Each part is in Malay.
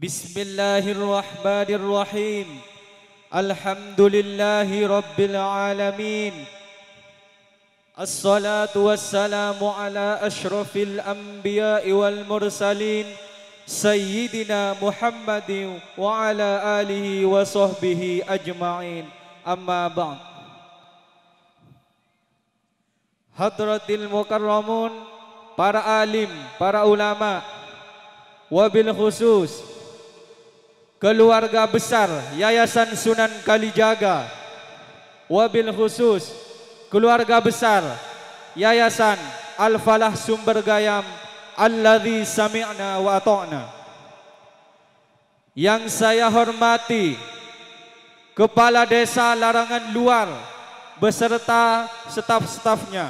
Bismillahirrahmanirrahim. Alhamdulillahi Rabbil Alamin. Assalatu wassalamu ala ashrafil anbiya'i wal mursalin Sayyidina Muhammadin wa ala alihi wa sahbihi ajma'in. Amma ba'd. Hadratil mukarramun, para alim, para ulama, wabil khusus keluarga besar Yayasan Sunan Kalijaga, wabil khusus keluarga besar Yayasan Al-Falah Sumber Gayam alladzi sami'na wa ata'na. Yang saya hormati Kepala Desa Larangan Luar beserta staf-stafnya.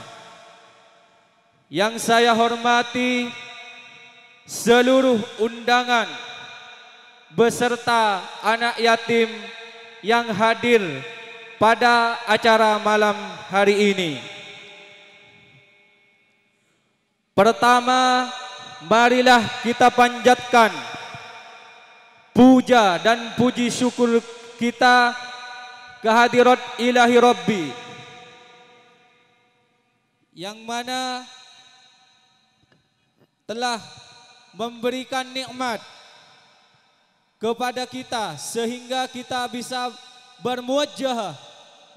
Yang saya hormati seluruh undangan beserta anak yatim yang hadir pada acara malam hari ini. Pertama, marilah kita panjatkan puja dan puji syukur kita kehadirat ilahi Rabbi, yang mana telah memberikan nikmat kepada kita sehingga kita bisa bermuajah,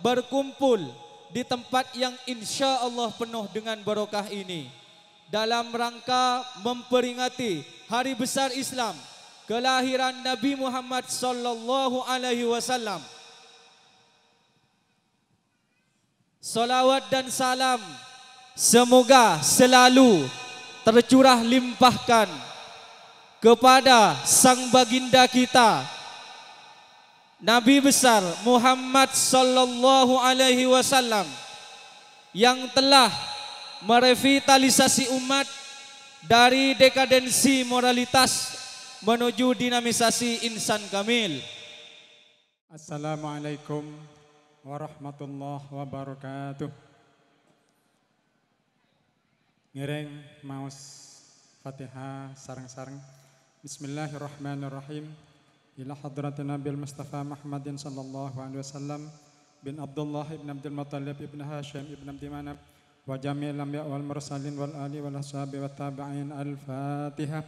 berkumpul di tempat yang insya Allah penuh dengan barokah ini dalam rangka memperingati hari besar Islam, kelahiran Nabi Muhammad SAW. Salawat dan salam semoga selalu tercurah limpahkan kepada sang baginda kita, Nabi besar Muhammad SAW, yang telah merevitalisasi umat dari dekadensi moralitas menuju dinamisasi insan kamil. Assalamualaikum warahmatullahi wabarakatuh. Ngereng maus Fatihah sarang-sarang. Bismillahirrahmanirrahim. Ila hadratin Nabil Mustafa Muhammadin sallallahu alaihi wasallam bin Abdullah ibn Abdul Muttalib ibn Hashim ibn Abdi Manaf wa jami'il anbiya wal mursalin wal ali wal ashabi wat tabi'in. Al-Fatihah.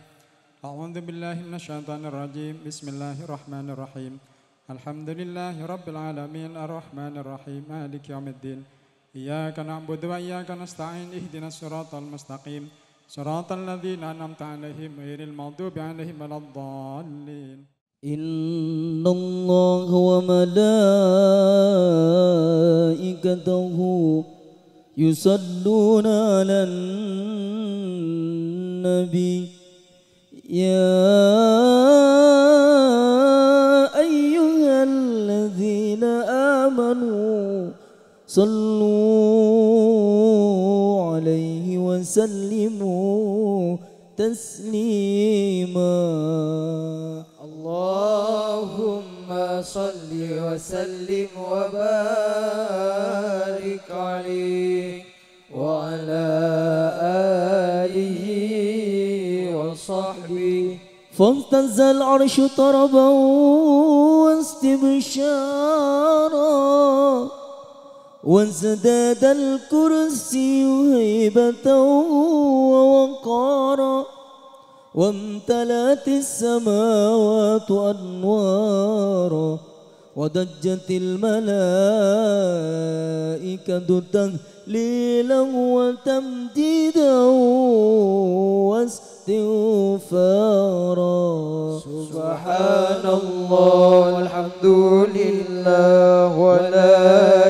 A'udzu billahi minasyaitonir rajim. Bismillahirrahmanirrahim. Alhamdulillahi Rabbil Alamin Ar-Rahmanirrahim Maliki Yawmiddin Iyaka na'budu wa iyaka nasta'in Ihdinas siratal mustaqim Siratal ladzina an'amta 'alaihim ghairil maghdubi 'alaihim waladdallin. Innallaha wa malaikatahu yusalluna 'alan nabi صلوا عليه وسلموا تسليما. اللهم صل وسلم وبارك عليه وعلى آله وصحبه. فاهتز العرش طربا واستبشارا وازداد الكرسي هيبة ووقارا وامتلأت السماوات أنوارا ودجت الملائكة تهليلا وتمديدا واستغفارا. سبحان الله والحمد لله ولا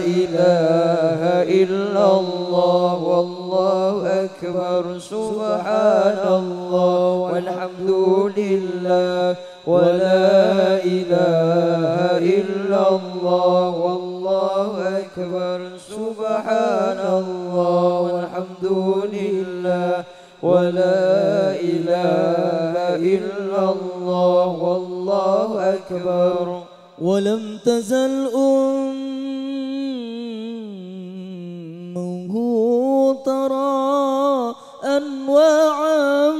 إله إلا الله والله أكبر. سبحان الله والحمد لله ولا إله إلا الله والله أكبر. سبحان الله والحمد لله ولا إله إلا الله والله أكبر. ولم تزل أمه ترى أنواعا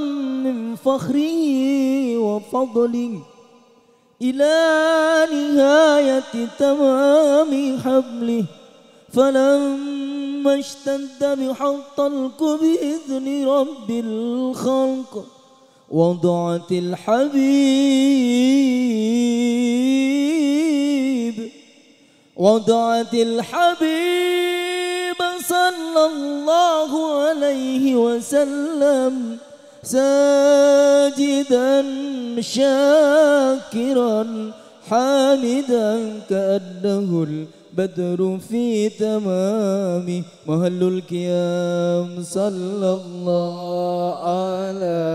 من فخره وفضله إلى نهاية تمام حبله. فلما اشتد بحطلك بإذن رب الخلق وضعت الحبيب صلى الله عليه وسلم ساجدا شاكرا حامدا كأنه البدر في تمامه مهل القيام. صلى الله على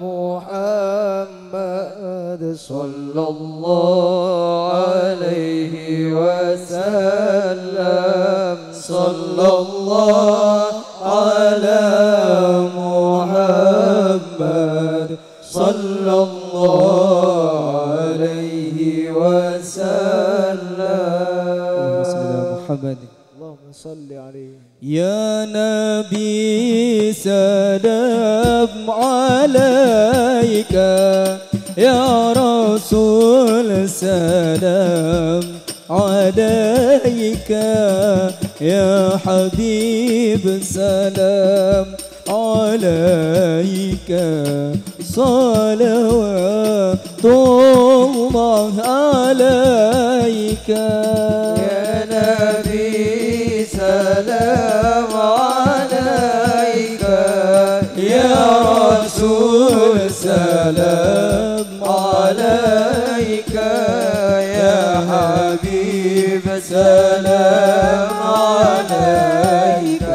محمد صلى الله عليه وسلم صلى الله على محمد صلى الله عليه وسلم. بسم الله محمد اللهم صل عليه يا نبي سلام عليك يا رسول سلام عليك يا حبيب السلام عليك صلوات الله عليك يا نبي سلام عليك يا رسول سلام عليك يا حبيب سلام عليك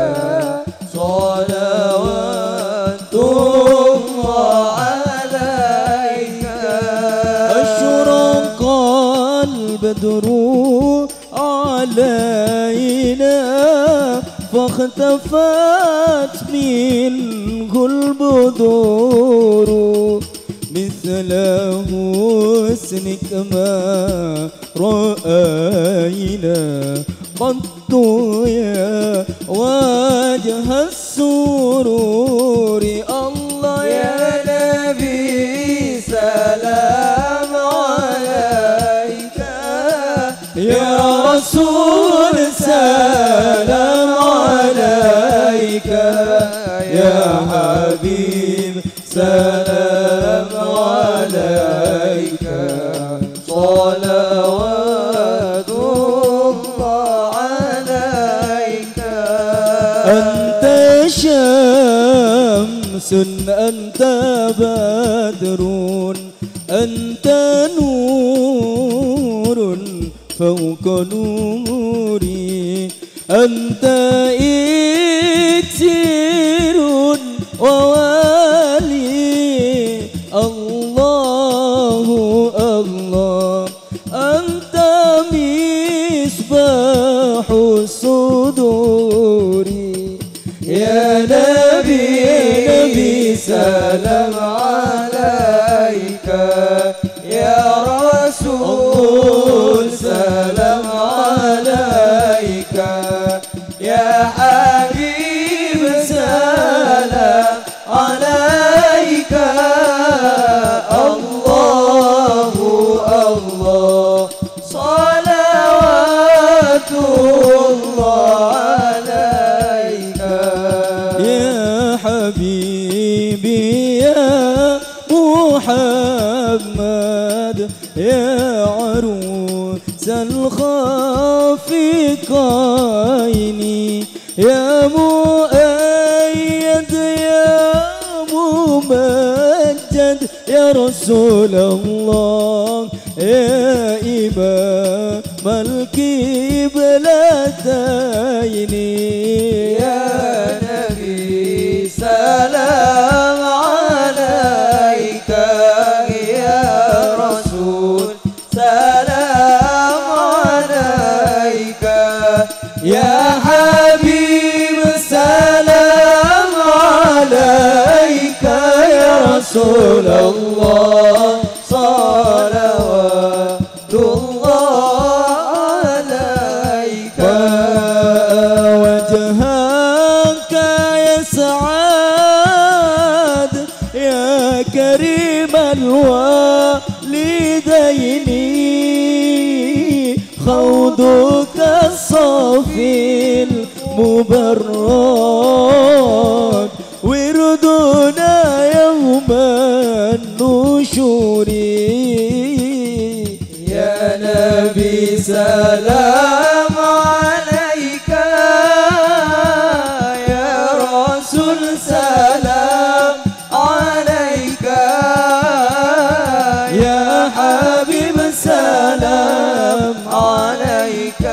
صلوات الله عليك أشرق البدر علينا فاختفت منه البدور مثل حسنك ما رأينا قط يا وجه السرور الله يا نبي سلام عليك يا رسول سلام عليك يا حبيب سلام عليك صلوات الله عليك أنت شمس أنت بدر أنت نور فوق نوري أنت إكسير ووالي الله الله أنت مصباح الصدور يا نبي سلام عليك يا رسول سلام عليك يا حبيب سلام عليك الله الله صلوات الله عليك يا حبيبي يا محمد يا عروس الخافقين يا مؤيد يا ممجد يا رسول الله يا إمام القبلتين يا نبي سلام عليك يا رسول سلام عليك يا حبيب سلام عليك يا رسول الله صلوات الله عليك وجهك يا سعاد يا كريم الوالدين خوضك الصافي المبرد وردنا يوم النشور يا نبي سلام عليك يا رسول سلام عليك يا حبيب سلام عليك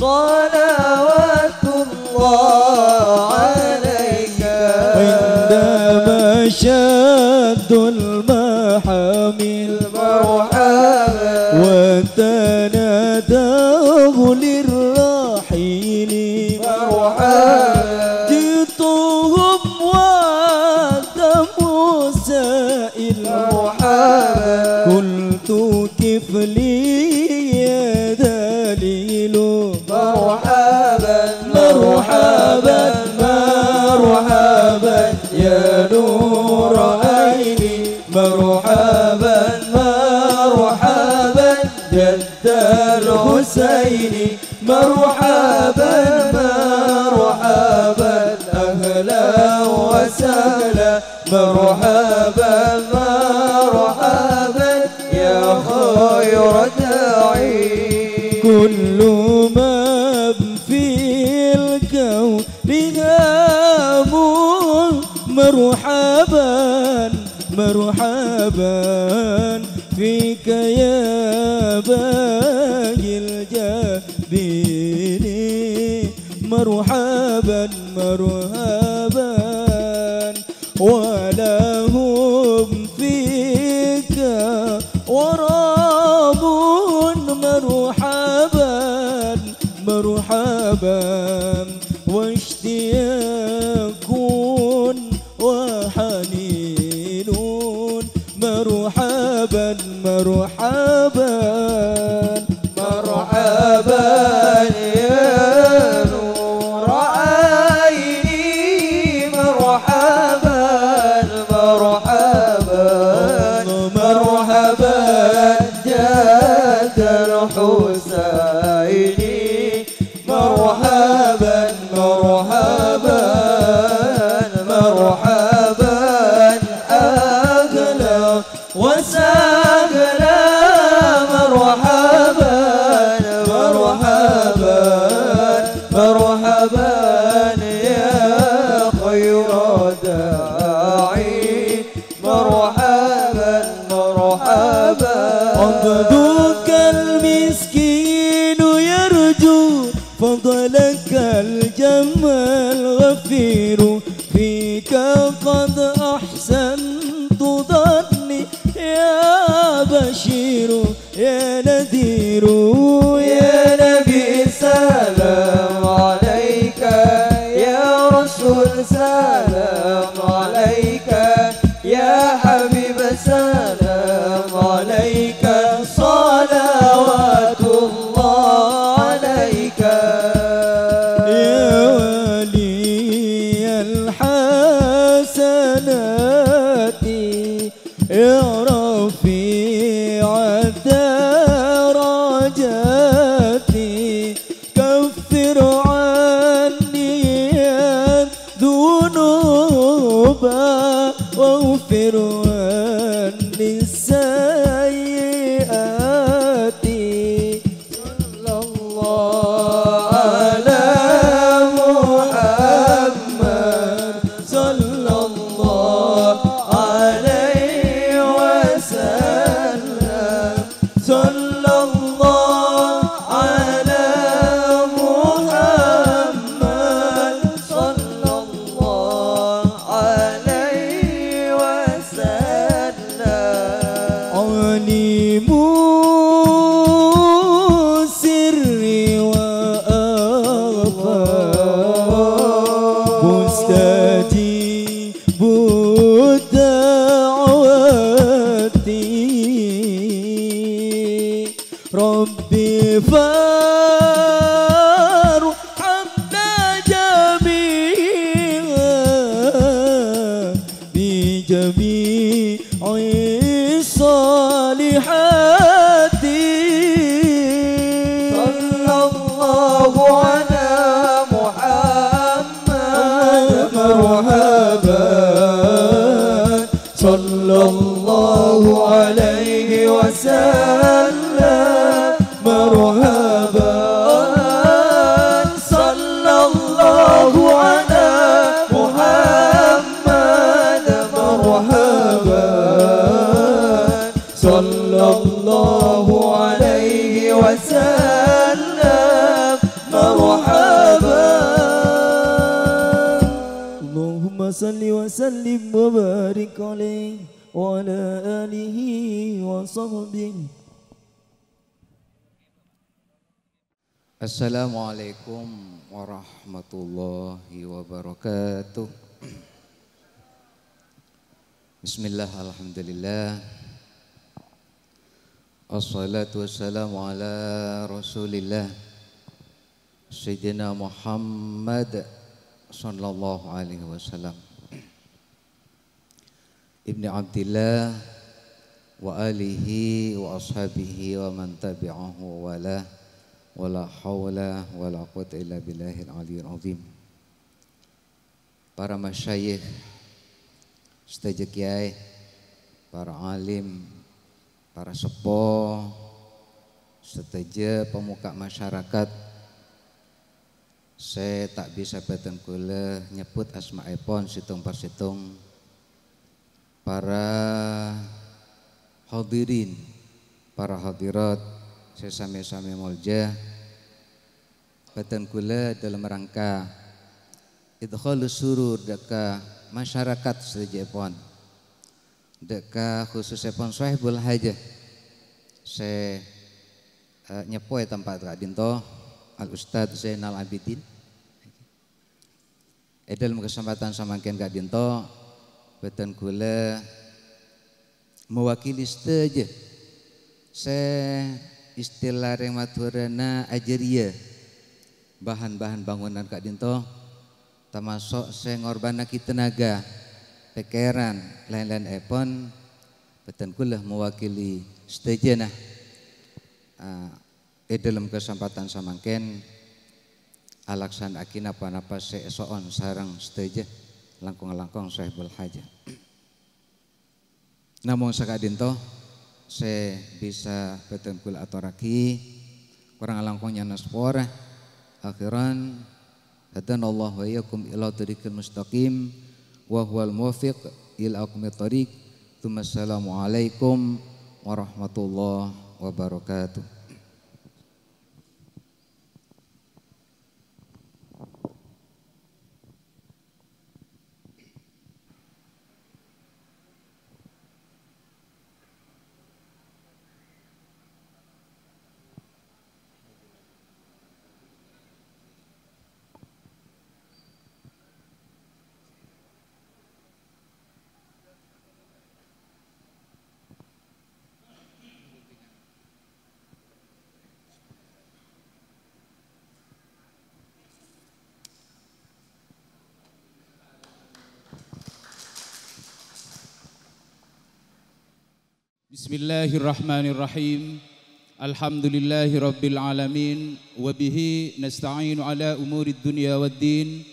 صلوات الله عليك عندما شد المحامل وتناداه للرحيل جئتهم وقت موسى قلت كيف لي يا دليل مرحبا مرحبا مرحبا يا نور عيني مرحبا مرحبا الحسين مرحبا مرحبا أهلا وسهلا مرحبا مرحبا يا خير داعي كل ما في الكون غاب مرحبا مرحبا فيك يا باقي الجابرين مرحبا مرحبا ولهم فيك وراب مرحبا مرحبا واشتياق وحنين مرحبا مرحبا مرحبا يا نور عيني مرحبا مرحبا مرحبا جاد الحسين مرحبا مرحبا مرحبا أهلا وسهلا مرحبا مرحبا مرحبا يا خير داعي مرحبا مرحبا عبدك المسكين يرجو فضلك الجم الغفير فيك قد أحسنت ظني يا بشير يا نذير يا نبي سلام عليك يا رسول سلام عليك يا حبيب سلام عليك صلوات الله عليك يا ولي الحسنات يا رفيع الدرجات كفر عني الذنوب واغفر عني السيئات صلى الله على محمد صلى الله عليه وسلم صلى الله على محمد صلى الله عليه وسلم عليم سر وأخفى مستجيب الدعوات ربي فارحمنا جميعا بجميع الصالحات صلى الله على محمد مرحبا صلى الله عليه وسلم مرحبا صلى الله على محمد مرحبا صلى الله عليه وسلم مرحبا اللهم صل وسلم وبارك عليه وعلى آله وصحبه. Assalamualaikum warahmatullahi wabarakatuh. Bismillah, alhamdulillah. Assalatu wassalamu ala rasulillah Sayyidina Muhammad sallallahu alaihi wasallam Ibni Abdillah wa alihi wa ashabihi wa man tabi'ahu wa lah wala hawla wala quwwata illa billahil aliyyil azim. Para masyayikh, ustaz kiai, para alim, para sepo, seteja pemuka masyarakat, saya tak bisa beten kula nyebut asmaipon situng par situng. Para hadirin, para hadirat, saya sami-sami mulja beten kula dalam rangka idkhalus surur deka masyarakat setejaipon, deka khusus epon sahibul hajah. Saya nyepoi tempat Radinto Al Ustadz Zainal Abidin. Dalam kesempatan samangkin Kak Dinto, beten kula mewakili seteja. Saya istilah rematurana ajaria bahan-bahan bangunan Kak Dinto, termasuk saya ngorbana kita tenaga, pikiran, lain-lain epon. Beten kula mewakili seteja nah. Dalam kesempatan samangken alaksan akin apa-apa seesoon sarang seteja langkung-langkung sahibul hajah. Namun sakadinto saya bisa betengkul atau raki kurang langkungnya naspora akhiran hatan Allah wa iyyakum ila tariqil mustaqim wa huwal muwaffiq ila aqwamit thariq. Assalamualaikum warahmatullahi wabarakatuh. Bismillahirrahmanirrahim. Alhamdulillahirabbil alamin wa bihi nasta'inu ala umuri dunya waddin.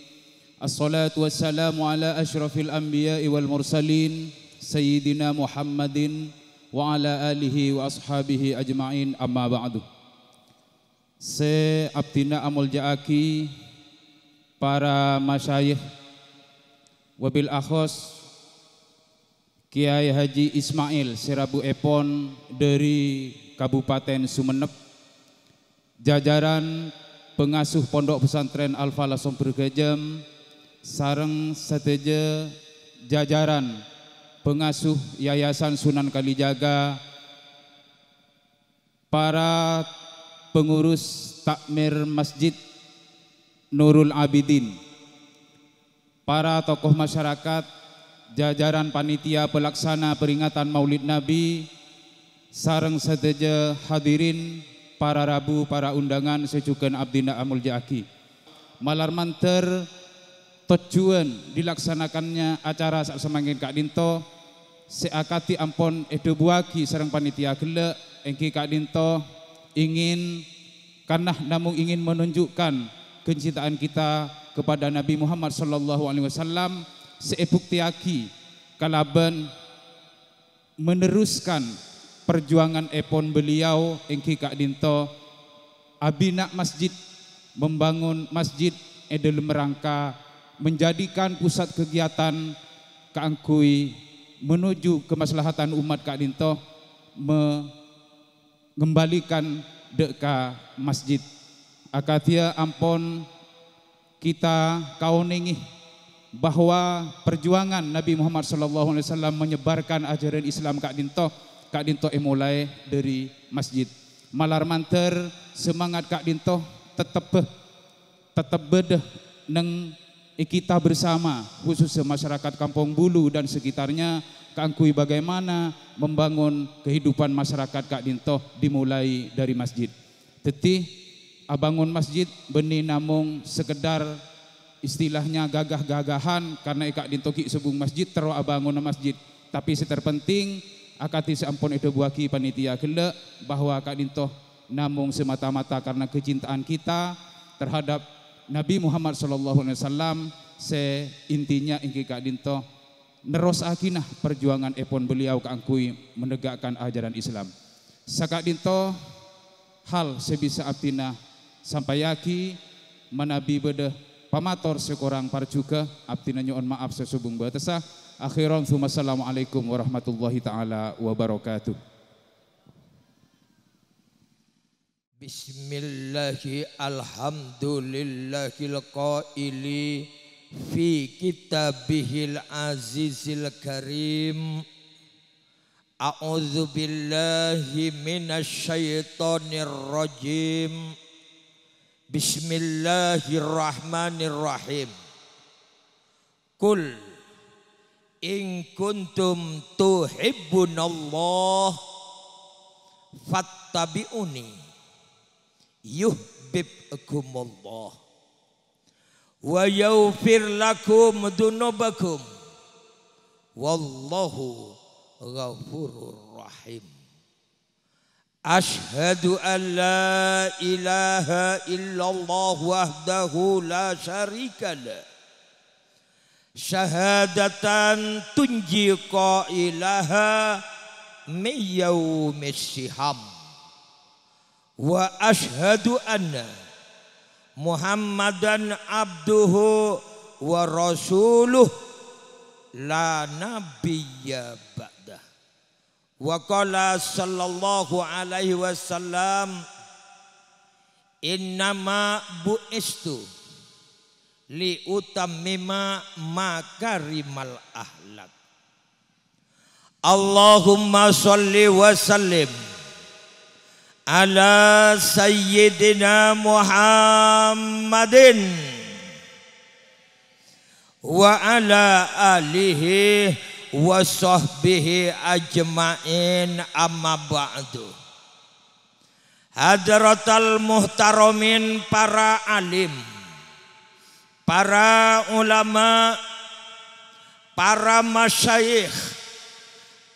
Assalatu wassalamu ala asyrafil anbiya'i wal mursalin sayyidina Muhammadin wa ala alihi wa ashabihi ajmain, amma ba'du. Se abdina amul jaaki para masyayikh wabil akhos Kiai Haji Ismail Sirabu Epon dari Kabupaten Sumeneb, jajaran pengasuh Pondok Pesantren Al Falah Sompergajam, sareng seteja jajaran pengasuh Yayasan Sunan Kalijaga, para pengurus takmir Masjid Nurul Abidin, para tokoh masyarakat, jajaran panitia pelaksana peringatan Maulid Nabi, sareng seteja hadirin para rabu para undangan secuken abdina amul jaaki. Malar manter tujuan dilaksanakannya acara sak semangkin Kak Dinto seakati ampon edobuaki sareng panitia gelek engki Kak Dinto ingin karena namu ingin menunjukkan kecintaan kita kepada Nabi Muhammad SAW. Seebuktiaki kalaban meneruskan perjuangan epon beliau engki Kak Dinto abina masjid membangun masjid edel merangka menjadikan pusat kegiatan keangkui menuju kemaslahatan umat Kak Dinto mengembalikan deka masjid. Akatia ampon kita kauningih bahwa perjuangan Nabi Muhammad SAW menyebarkan ajaran Islam Kak Dinto mulai dari masjid. Malar manter semangat Kak Dinto tetap bedah neng kita bersama khususnya masyarakat Kampung Bulu dan sekitarnya keangkui bagaimana membangun kehidupan masyarakat Kak Dinto dimulai dari masjid. Tetih abangun masjid beni namung sekedar istilahnya gagah-gagahan karena Kak Dinto ki sebung masjid terwa bangun masjid, tapi seterpenting akati seampun edo buaki panitia gelek bahwa Kak Dinto namun semata-mata karena kecintaan kita terhadap Nabi Muhammad SAW. Seintinya ingki kak dinto neros akinah perjuangan epon beliau keangkui menegakkan ajaran Islam. Sakak dinto hal sebisa abdinah sampai yaki menabi bedeh pamator sekorang parcuka abdinah nyon maaf sesubung batesah. Akhiran thumma assalamualaikum warahmatullahi ta'ala wabarakatuh. Bismillahi alhamdulillahil qaili fi kitabihil azizil karim. A'udzu billahi minasy syaithanir rajim. Bismillahirrahmanirrahim. Qul in kuntum tuhibbunallah fattabi'uni yuhibbukumullah wa yaghfir lakum dunubakum wallahu ghafurur rahim. Ashhadu an la ilaha illallah wahdahu la syarika lah syahadatan tunji qailaha min yaumisyiham. Wa ashhadu anna Muhammadan abduhu wa rasuluh la nabiyya ba'dah. Wa qala sallallahu alaihi wasallam innama bu'istu li utammima makarimal ahlak. Allahumma sholli wa sallim ala sayyidina Muhammadin wa ala alihi wa sahbihi ajma'in. Amma ba'du. Hadratal muhtaramin para alim, para ulama, para masyayikh,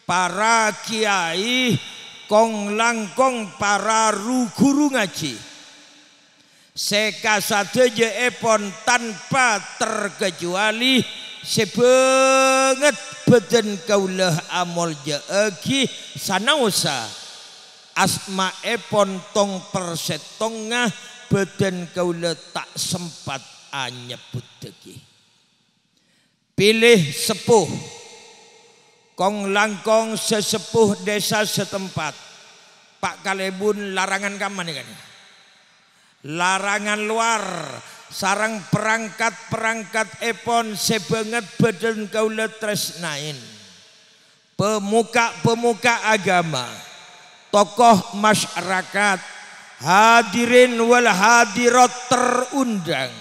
para kiai, kong langkong para guru ngaji. Sekasadeje epon tanpa terkecuali sebenget beden kaulah amol jaegi sanausa asma epon tong persetongah beden kaulah tak sempat anyebut degi. Pilih sepuh kong langkong sesepuh desa setempat, Pak Kalebun larangan kaman kan? Larangan luar sarang perangkat-perangkat epon sebenget beden kaula tresnain. Pemuka-pemuka agama, tokoh masyarakat, hadirin wal hadirat terundang.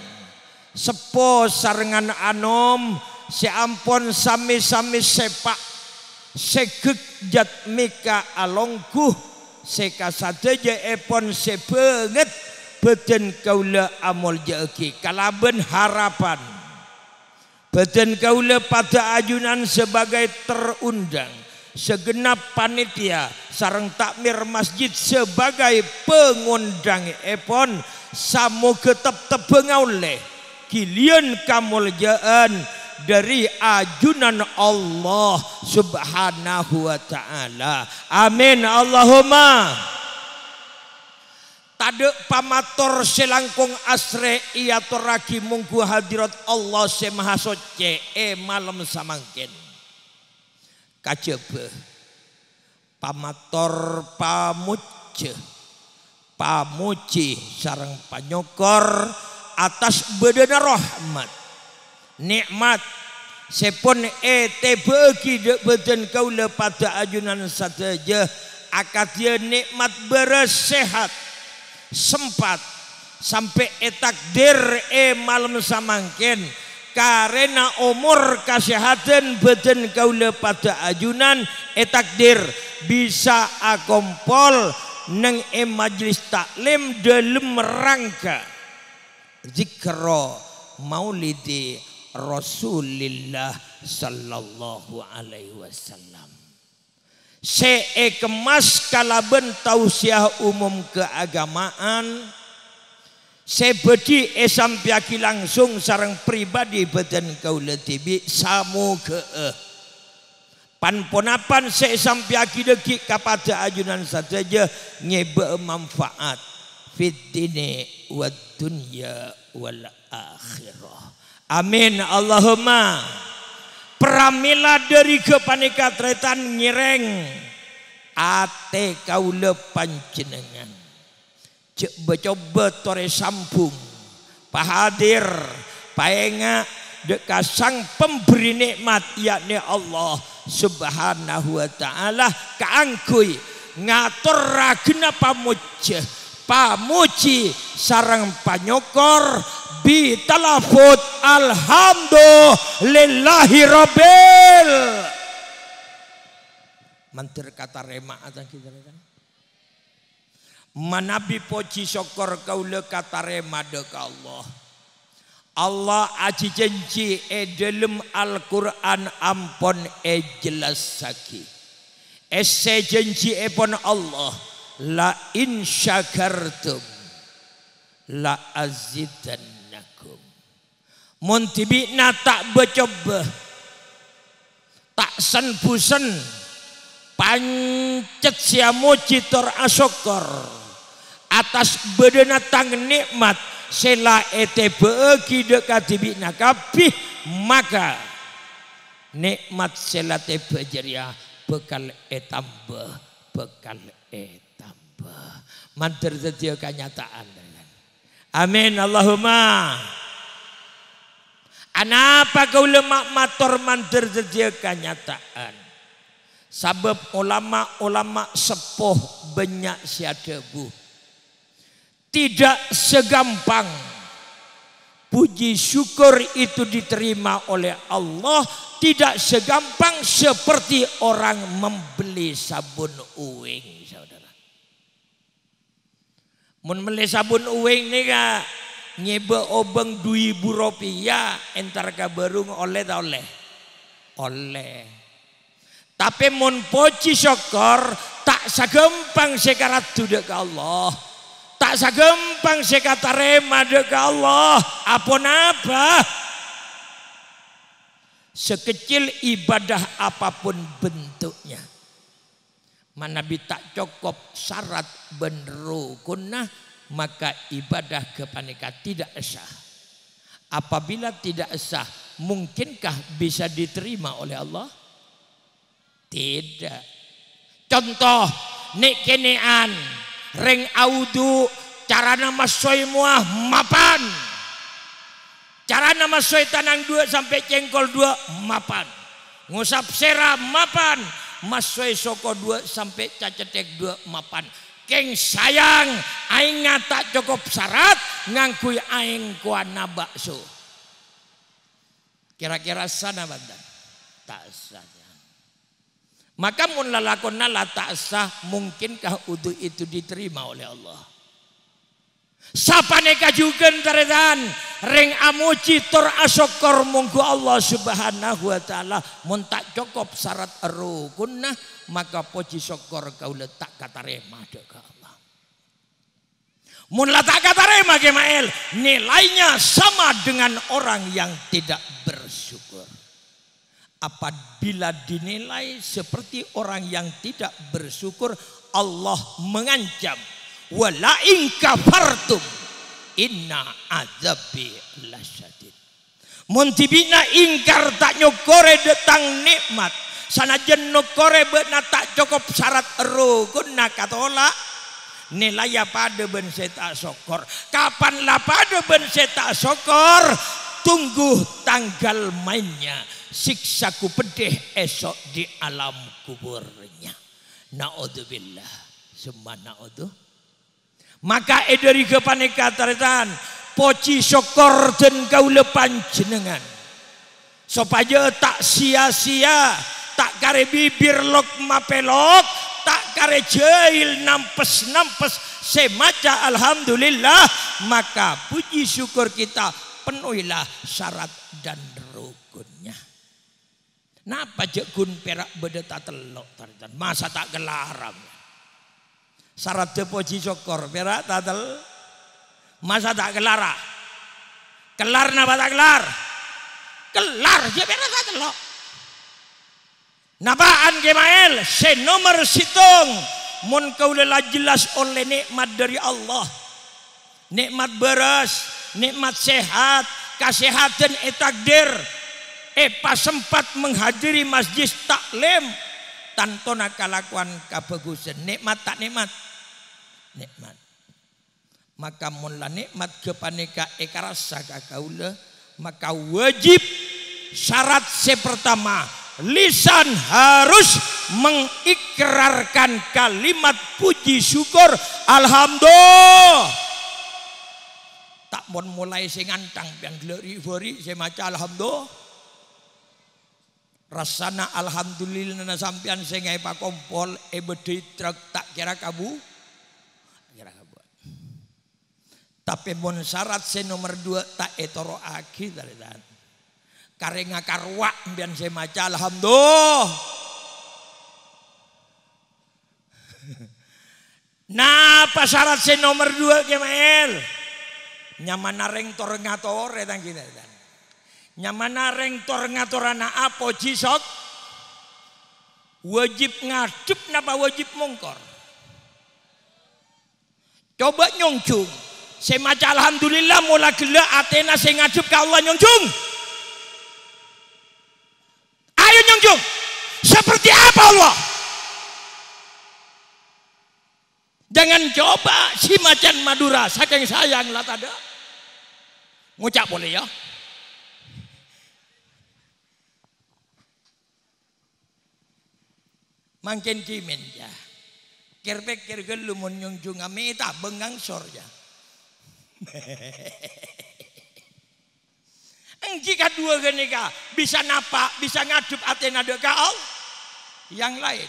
Sepo sarengan anom seampon sami-sami sepak segek jatmika alongkuh sekasadeje epon sebenget beden kaula amol jaeki kalaben harapan beden kaula pada ajunan sebagai terundang segenap panitia sareng takmir masjid sebagai pengundang epon samo ketep tebengau le gilian kamuljaan dari ajunan Allah subhanahu wa ta'ala. Amin. Allahumma tadek pamator selangkong asre iatur ragi munggu hadirat Allah semahasoce malam samangkin kajebe pamator pamuce pamuci sarang panyokor atas bedana rahmat nikmat sepon bagi beden kaula pada ajunan saja akadia nikmat bersehat sempat sampai takdir malam samangkin karena umur kesehatan beden kaula pada ajunan takdir bisa akompol neng majlis taklim dalam rangka zikra maulidi Rasulillah sallallahu alaihi wasallam. Se'e kemas kalaben tausiah umum keagamaan. Sebedi esampiaki langsung sarang pribadi beten kauletibi samu ke'e. Panponapan seesampiaki dekik kapada ajunan saja nyebe manfaat. Fitini wa dunya wal akhirah. Amin Allahumma. Pramila dari kepanikatretan nyireng ate kaula panjenengan. Cek becoba tore sampung pahadir paenga dekasang pemberi nikmat yakni Allah Subhanahu wa taala kaangkui ngatur ragna pamuji pamuji sarang panyokor bitalafut alhamdulillahi rabbil mantir kata rema atang kita kan manabi poci syukur kaula kata rema dek Allah Allah aji janji dalam Al-Qur'an ampun jelas saki ese janji pun Allah la in syakartum la azidan Montibina tak becoba, tak senbusen, pancet siamuci tor asokor atas bedena tang nikmat sela etebe kidekatibina kabih maka nikmat sela tebe jariah bekal etambah bekal etambah manter setia kenyataan. Amin Allahumma. Kenapa kau lemak matur mandir sedia kenyataan? Sebab ulama-ulama sepuh banyak siadabu. Tidak segampang puji syukur itu diterima oleh Allah. Tidak segampang seperti orang membeli sabun uwing, saudara. Membeli sabun uwing ni kak? Nyebe obeng 2.000 rupiah entar kabarung oleh tak oleh oleh tapi mun poci syukur tak sagempang sekaratu dek Allah tak sagempang sekata rema dek Allah apun apa sekecil ibadah apapun bentuknya manabi tak cukup syarat benrukunah maka ibadah kepanika tidak sah. Apabila tidak sah, mungkinkah bisa diterima oleh Allah? Tidak. Contoh, nek kenean, reng audu, carana masoi muah mapan. Carana masoi tanang 2 sampai cengkol 2 mapan. Ngusap sera mapan, masoi soko 2 sampai cacetek 2 mapan. Keng sayang aing tak cukup syarat ngangkui aing kuana bakso kira-kira sana bandan tak sah maka mun lalakonna la tak sah mungkinkah udu itu diterima oleh Allah sapane kajukeun taredan ring amuji tur asyukur munggu Allah Subhanahu wa taala mun tak cukup syarat rukunna maka puji syukur kau letak kata remah dek Allah. Mun letak kata remah Gemael nilainya sama dengan orang yang tidak bersyukur. Apabila dinilai seperti orang yang tidak bersyukur Allah mengancam wala in kafartum inna azabi lasyadid. Mun tibina ingkar tak nyukore detang nikmat sanajan nukore benar tak cukup syarat rukun nak katolak nilai pada ben tak syukur kapanlah pada ben tak syukur tunggu tanggal mainnya siksaku pedih esok di alam kuburnya naudzubillah summa naudzu maka ederi kepanikatan poci syukur dan kaula panjenengan supaya tak sia-sia tak kare bibir lok mapelok tak kare jahil nampes-nampes semaca alhamdulillah maka puji syukur kita penuhilah syarat dan rukunnya Napa jegun perak bedeta telok taritan masa tak gelaram. Syarat depoji cokor perak tatel masa tak gelara. Kelar napa tak gelar? Kelar je perak tatelok. Napaan gemael senomer situng mun kaulelah jelas oleh nikmat dari Allah. Nikmat beres, nikmat sehat, kesehatan takdir. Pas sempat menghadiri masjid taklim tantona kalakuan kabegusan. Nikmat tak nikmat? Nikmat. Maka mula nikmat kepaneka ekarasa kakaula, maka wajib syarat sepertama lisan harus mengikrarkan kalimat puji syukur alhamdulillah. Tak mau mulai sengantang yang glori-glori saya maca alhamdulillah. Rasana alhamdulillah na sampean sing gawe Pak Kompol ebede truk tak kira kabu. Tapi mun syarat se nomor 2 tak etoroake dalan. Karenga karwa mbiyen se maca alhamdulillah. Napa syarat se nomor 2 kemael? Nyaman nareng tor ngatore tang kita. Nyamana reng tor ngaturana apo jisok wajib ngadup napa wajib mongkor. Coba nyongjung saya maca alhamdulillah mula gela Athena saya ngadup ke Allah nyongjung. Ayo nyongjung seperti apa Allah. Jangan coba si macan Madura saking sayang lah tada ngucap boleh ya. Mangkin kimen ya, kerpek kergel lumun nyungjung ame tak bengang sorja. Engki kadua genika bisa napa bisa ngadup Athena de kau yang lain.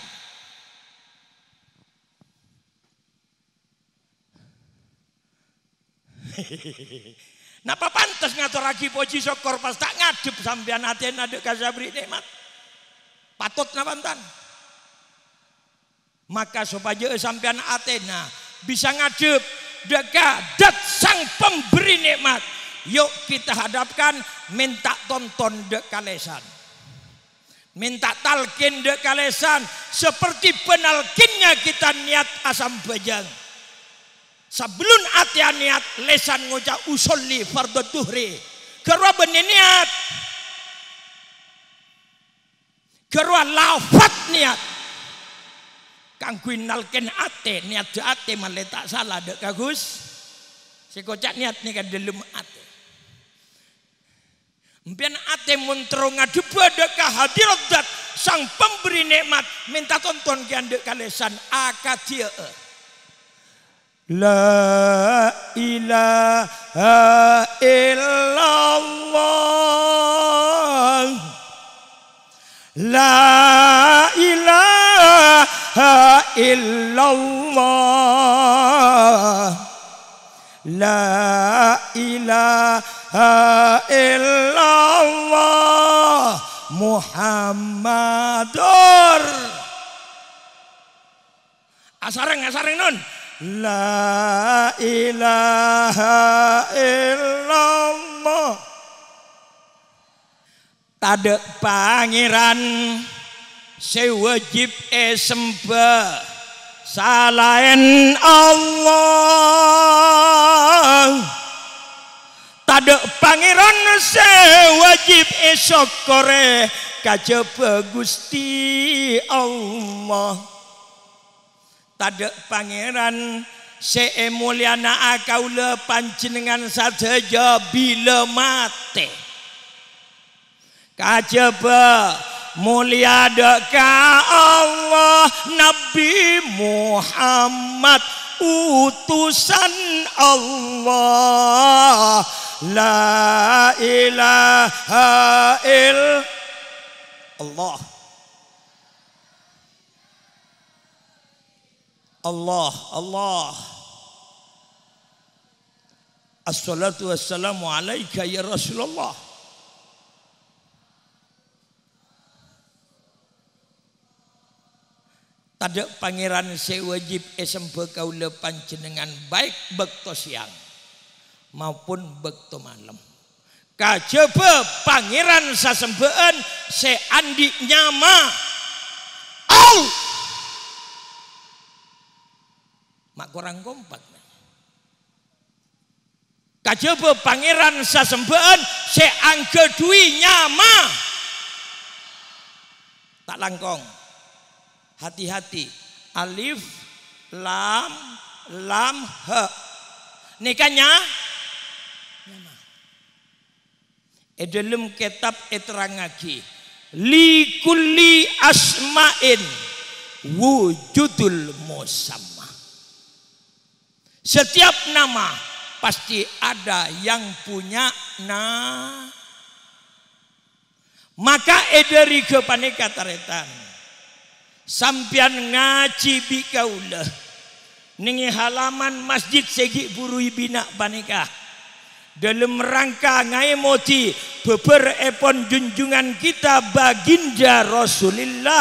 Napa pantas ngatur lagi poji sokor pas tak ngadup sampean Athena de kasabri nikmat. Patut napa pantan? Maka supaya sampean Athena bisa ngadep dekadat sang pemberi nikmat. Yuk kita hadapkan minta tonton dekalesan. Minta talkin dekalesan seperti penalkinnya kita niat asam bejang. Sebelum Athena niat lesan ngucap usolli fardhu dhuhri. Kerwa benih niat. Kerwa lafat niat. Kangguin nalken ate niat de ate malah tak salah dek kagus. Si kocak niat ni kan delum ate. Mpian ate muntro ngadu badek hadirat dat sang pemberi nikmat minta tonton kian dek kalesan akadia. La ilaha illallah. La ilaha illallah, la ilaha illallah, Muhammadur. Asareng nun. La ilaha illallah. Tade pangeran. Sewajib sembah salain Allah. Tadek pangeran sewajib sokore kajaba Gusti Allah. Tadek pangeran seemulyana akaula panjenengan sadeja bila mate. Kajaba mulia deka Allah Nabi Muhammad utusan Allah. La ilaha illallah. Allah Allah. Assalatu wassalamu alaika ya Rasulullah. Tadek pangeran sewajib esempe kaula panjenengan baik bekto siang maupun bekto malam. Kajebe pangeran sasembeen seandi nyama. Au! Mak kurang kompak. Kajebe pangeran sasembeen seangge duwi nyama. Tak langkong. Hati-hati. Alif, lam, lam, he. Nikahnya nyama. Dalam kitab eterangaki likulli asma'in wujudul musamma. Setiap nama pasti ada yang punya nama. Maka ederi kepaneka taretan sampian ngaji bikaulah ningi halaman masjid segi burui bina paneka. Dalam rangka ngaimoti beber epon junjungan kita baginda Rasulullah.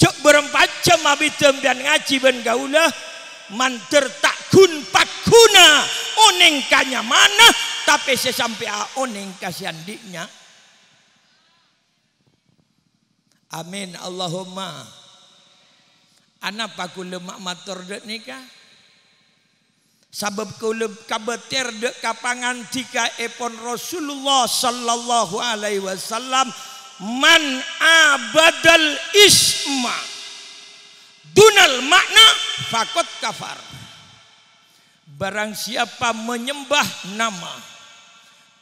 Cuk berempat jam habis tembian ngaji ben gaulah manter tak kun pak guna oneng kanya mana tapi sesampai oneng kasihan diknya. Amin Allahumma. Anak paku lemak matur dek nikah. Sabab kulub kabetir dek kapangan tika epon Rasulullah sallallahu alaihi wasallam man abadal isma dunal makna fakot kafar. Barang siapa menyembah nama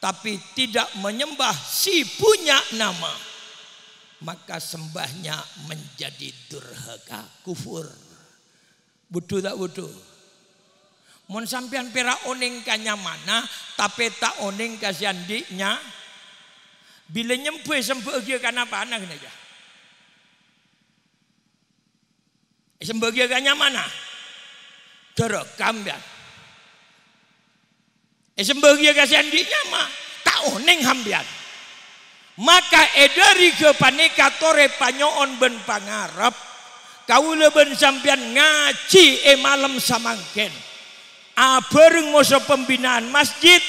tapi tidak menyembah si punya nama, maka sembahnya menjadi durhaka kufur. Budu tak budu? Mun sampean pira oning kanya mana tapi tak oning kasihan diknya. Bila nyempe sembegya kan apa anak kena aja. Sembegya kanya mana? Terekam ya. Sembegya kasihan diknya mah tak oning hambian. Maka edari kepaneka tore panyoon ben pangarep kaula ben sampean ngaji malam samangken. Abareng masa pembinaan masjid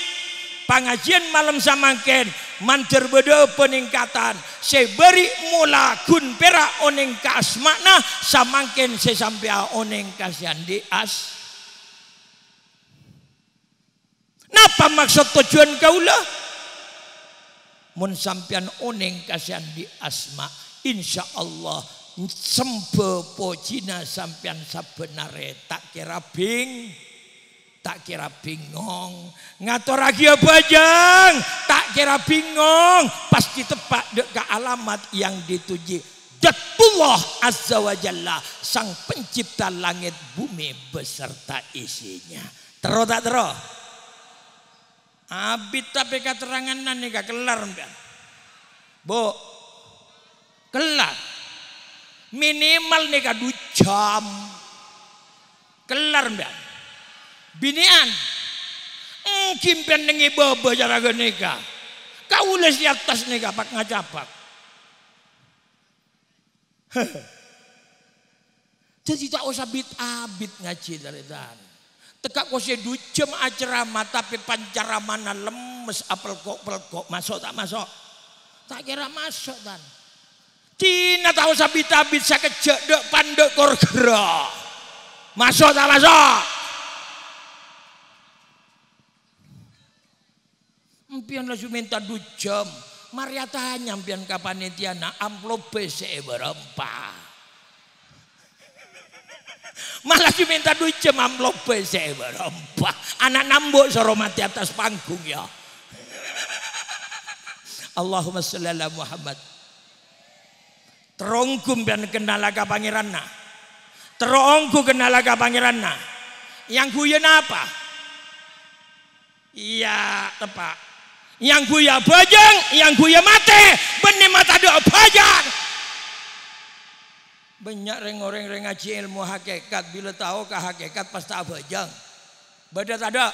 pengajian malam samangken mancer beda peningkatan seberi mula gun perak oneng kas makna samangken sesampia oneng kasihan di as. Napa maksud tujuan kaulah? Mun sampian oneng kasihan di asma insya Allah sembe pojina sampian sabenare tak kira bing. Tak kira bingung, ngatur lagi apa jang? Tak kira bingung, pasti tepat dekat alamat yang dituji. Datullah azza wa jalla, sang pencipta langit bumi beserta isinya. Tero tak tero? Abid tapi keterangan nanti gak kelar, mbak. Bu, kelar. Minimal nih gak 2 jam, kelar, mbak. Binian kimpen nengi bobo jaraga nikah kau ules di atas nikah pak ngacapak. Jadi tak usah bit-abit ngaji dari dan tekak kose 2 jam acerama tapi pancaramana lemes apel kok masuk tak masuk tak kira masuk dan Cina tak usah bit-abit sakejek dek pandek kor gerak masuk tak masuk. Ampian langsung minta 2 jam. Maria tanya ampian kapan itiana amplop BCE berempat. Malah langsung minta 2 jam amplop BCE berempat. Anak nambuk soromati atas panggung ya. Allahumma sholli ala Muhammad. Terongkum dan kenalaga pangeranna. Terongku kenalaga pangeranna. Yang guyon apa? Iya tepak. Yang gue ya bajang, yang gue ya mati, benih mata doa bajang. Banyak reng-reng ngaji ilmu hakikat, bila tahu ke hakikat pasti abajang. Badat ada,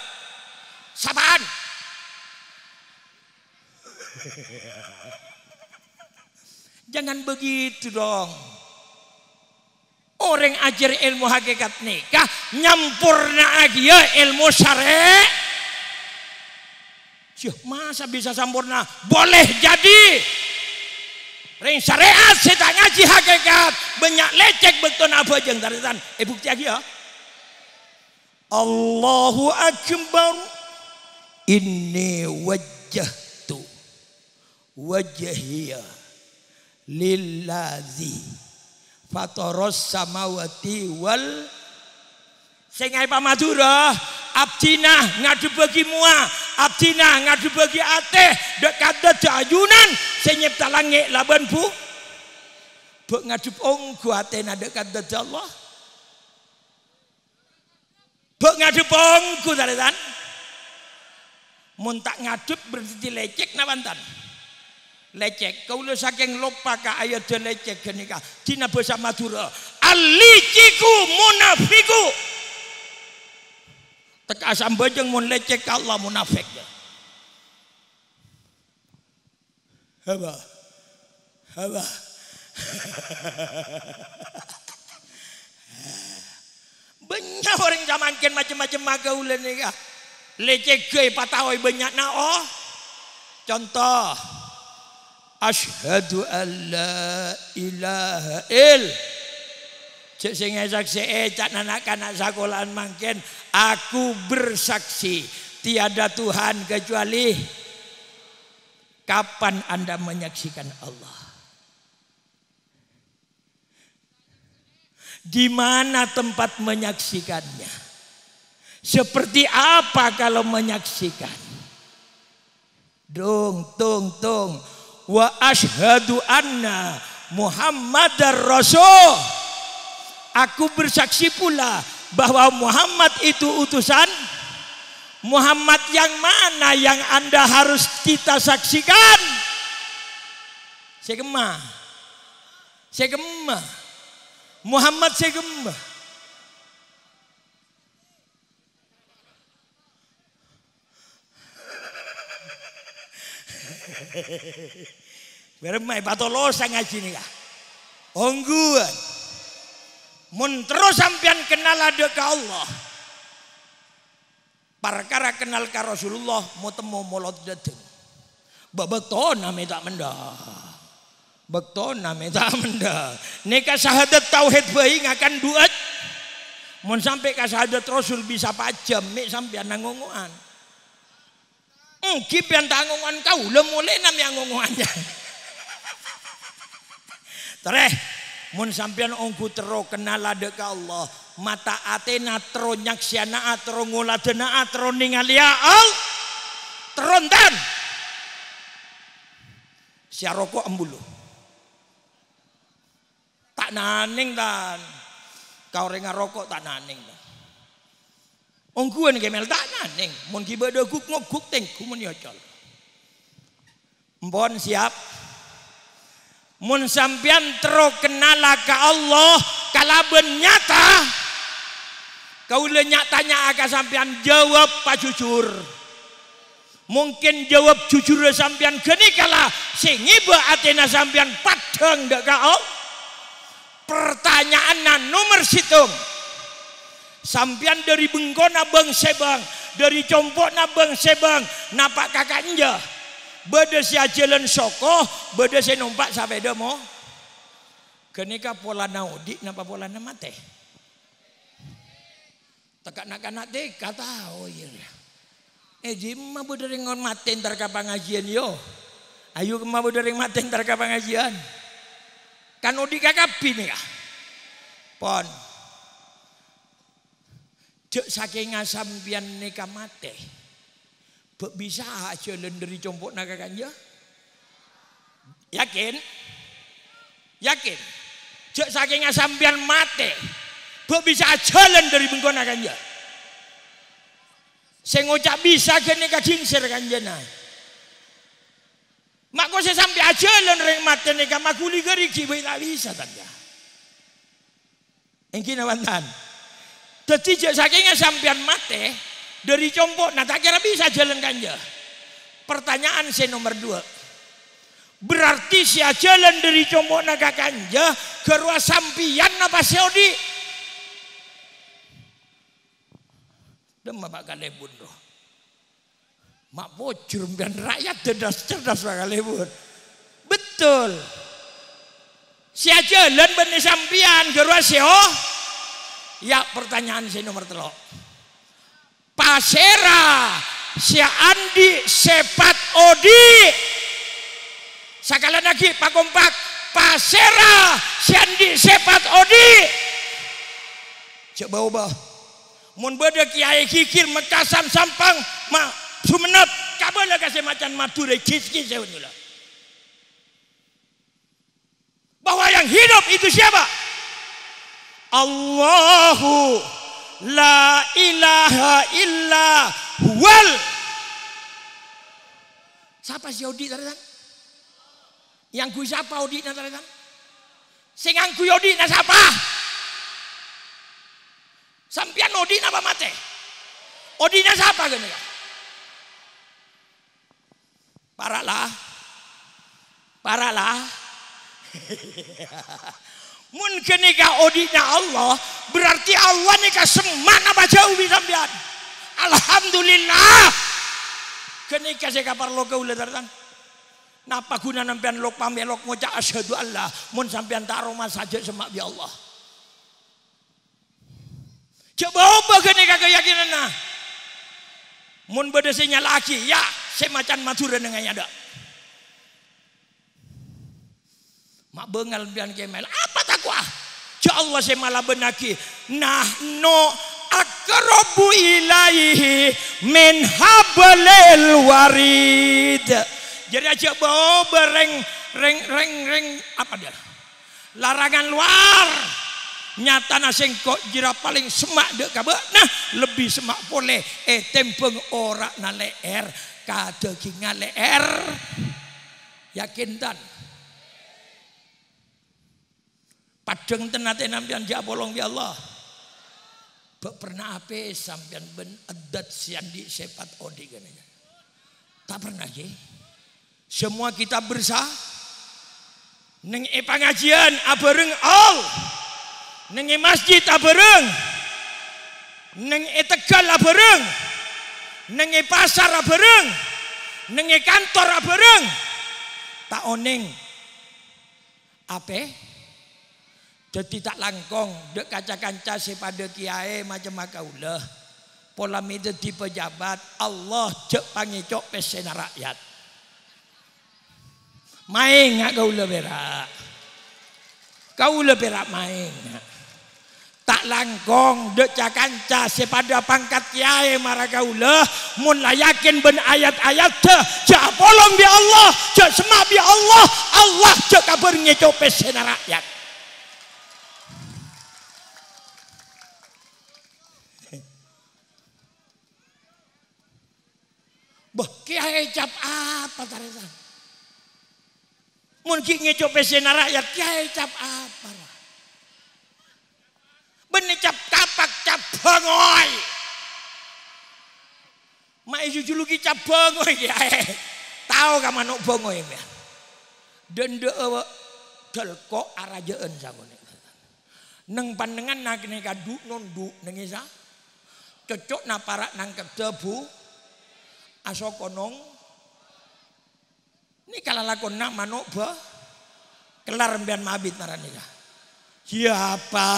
sapaan. Jangan begitu dong. paling ajar ilmu hakikat nikah nyampurna aja ilmu syar'i. Masa bisa sempurna? Boleh jadi ring syariat kita ngaji hakikat banyak lecek betul apa jeng taritan bukti lagi ya. Allahu akbar, inni wajjahtu wajhiya lillazi fataras samawati wal sengai pamadura abdinah ngadu bagi mua abdinah ngadu bagi ateh dekat dajayunan senyipta langit laban bu buk ngadu onggu ateh dekat dajallah buk ngadu onggu taritan muntak ngadu berhenti lecek nabantan lecek kau lu saking lupa ka ayat dan lecek genika dina bahasa madura aliciku munafiku teka asam bajeng mun lecek Allah munafik. Haba. Haba. Banyak orang zamankin macam-macam magaulan nikah. Lecek ge patawai banyak na oh. Contoh. Asyhadu alla ilaha illallah. Cek sing saksi cak anak-anak sekolahan mangkin aku bersaksi tiada Tuhan kecuali. Kapan Anda menyaksikan Allah? Di mana tempat menyaksikannya? Seperti apa kalau menyaksikan? Tung wa asyhadu anna Muhammadar Rasul. Aku bersaksi pula bahwa Muhammad itu utusan. Muhammad yang mana yang Anda harus kita saksikan? Segema. Muhammad segema. Beremai batolosa ngaji nih kah? Ongguan. Mun terus sampean kenal ada ke Allah. Perkara kenal ke Rasulullah mau temu molot dateng. Bektona minta mendah. Bektona minta mendah. Nika syahadat tauhid bayi ngakan duat. Mun sampai ke syahadat Rasul bisa pajam mik sampean nangongoan. Engki pian tangongoan kau lemule nam yang ngongoannya. Tereh mun sampean ongku tero kenal adek Allah mata atena tero nyaksiana atero nguladena atero ningali al teronten siaroko embulu tak naning dan kau rengar rokok tak naning dan ongkuan gemel tak naning mun kibado guk ngoguk tengku mun yocol mbon siap. Mun sampean tero kenala ka Allah kalaben nyata kaula nyatanya aga sampean jawab pajujur mungkin jawab jujur sampean genikala sing iba atena sampean padhang dak ka Allah pertanyaanan nomor situng sampean dari Bengkona Bang Sebang dari Compokna Bang Sebang napak kakak enja beda si jalan sokoh, beda si numpak sampai demo. Kenika pola naudi, napa pola nama teh? Tekak nak teh kata, oh iya. Jima beda ringon mati ntar ka pengajian yo. Ayo kemah beda ring mati ntar ka pengajian. Kan udi kakapi nih ya. Pon. Jek saking ngasam pian nika mati. Bisa jalan dari Compok naga kanja, yakin, jek saking asambian mate, bisa jalan dari Bengkona kanja. Saya ngocak bisa kene kajingsir kanjana. Mak kau saya sampai jalan ring mate nega makuli gerigi tak bisa tanda. Engkin awantan, tetapi jek saking asambian mate. Dari Compok, nah tak kira bisa jalan kanja. Pertanyaan saya nomor 2. Berarti si jalan dari Compok naga kanja, gerua sampian apa seodi? Demam Pak Kalebun doh. Mak bocor dan rakyat cerdas-cerdas Pak Kalebun. Betul. Si aja lan beni sampian gerua sio. Ya pertanyaan si nomor telo. Pasera si Andi Sepat Odi. Sakalan lagi Pak Kompak. Pasera si Andi Sepat Odi. Coba ubah. Mun beda kiai kikir Mekasan Sampang ma Sumenep kabelah kasih macan Madura ciski saya ulah. Bahwa yang hidup itu siapa? Allahu la ilaha illa huwal. Siapa si Odi tarikan? Yang ku siapa Odi tarikan? Sing angku Odi na siapa? Sampian Odin apa mate? Odinnya siapa gini? Paralah. Mun kenika Odinnya Allah, berarti Allah nikah semana apa jauh bisa sampian. Alhamdulillah. Kenika saya kapar loka ulah daratan. Napa guna sampian lok pamelok ngocak asyhadu Allah, mun sampian taroma saja semak bi Allah. Coba ubah kenika keyakinan nah. Mun beda sinya laki, ya semacan Madura dengan nyada. Mak bengal bian kemel, apa takwa? Ya Allah semala benaki. Nah no akrabu ilaihi min hablil warid. Jadi aja bawa bereng apa dia? Larangan luar. Nyata nasing kok jira paling semak dek kabe, nah lebih semak boleh tempeng ora na leer kadegi ngaleer yakin tan padeng tenate nampian ja bolong ya Allah pernah ape sampean ben adat siandi sepat odi gananya tak pernah ye semua kita bersah neng pengajian abereng all neng masjid abereng, neng Tegal abereng, neng pasar abereng, neng kantor abereng, tak oneng ape? Jadi tak langkong dek kaca-kaca sepada kiai macam makaulah pola media di pejabat Allah cek pangicok pesen rakyat main nggak kau berak kau berak main. Tak langkong dek cakanca sepada pangkat kiai maragaula mun layakin ben ayat-ayat ja bolong bi Allah ja semak bi Allah Allah ja kabar ngecopes sena rakyat. Bah kiai cap apa taresan? Mun ki ngecopes sena rakyat kiai cap apa? Benih cap kapak cap bangoi, mai juluki cap bangoi ya. Tahu kamu nak bangoi ya? Dende delko arajaan sakonek. Neng pandengan nak neka du non du nengisa. Cocok naparak nangkep debu asokonong. Ni kalau lakon nak manok bah kelar rembian mabit naranika. Siapa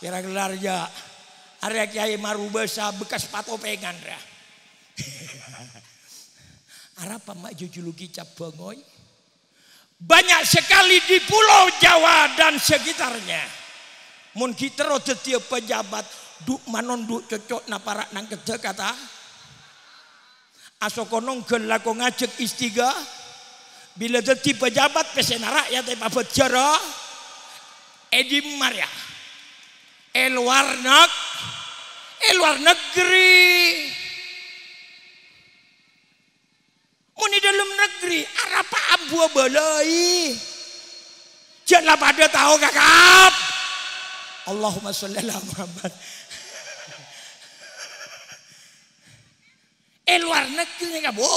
kira-kira ya area kiai marubasa bekas patopengan dah. Arab mak juluki cap bangoi banyak sekali di Pulau Jawa dan sekitarnya. Mun kitero setiap pejabat duk manon duk cocok naparak nang kedhe kata asokonong gelako ngajek istiga bila dadi pejabat pesena rakyat e babet jara Edi Maria, eluar negeri, muni dalam negeri, arapa abu balai, janganlah pada tahu kakap. Allahumma sholli ala Muhammad. Eluar negeri ni kabo,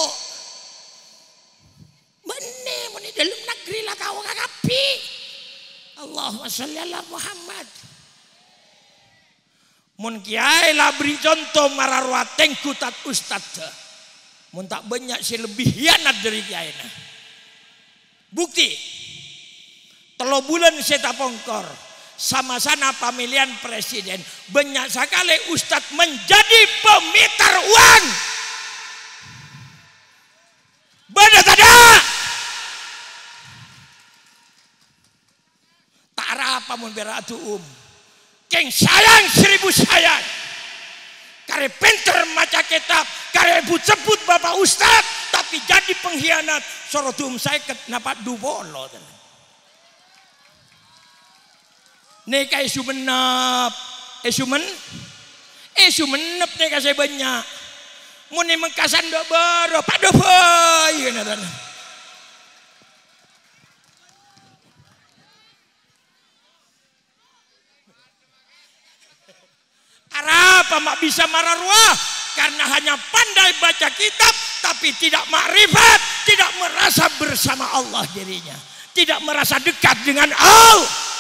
bene muni dalam negeri lah tahu kakapi. Allahumma sholli ala Muhammad. Mun kiai labri contoh mararwateng kutat ustadz. Mun tak banyak sih lebih hianat dari kiai. Bukti, 3 bulan saya tak pongkor sama sana pemilihan presiden. Banyak sekali ustadz menjadi pemitar uang. Benar tidak? Tak arah apa mun beratu Keng sayang 1000 sayang, kare pinter maca kitab, kare sebut bapak ustad, tapi jadi pengkhianat. Sorotum saya kenapa dubolo? Neka isu menep neka saya banyak. Muni mengkasan dok baru, pak doboy. Apa mak bisa marah ruah karena hanya pandai baca kitab tapi tidak makrifat, tidak merasa bersama Allah dirinya, tidak merasa dekat dengan Allah.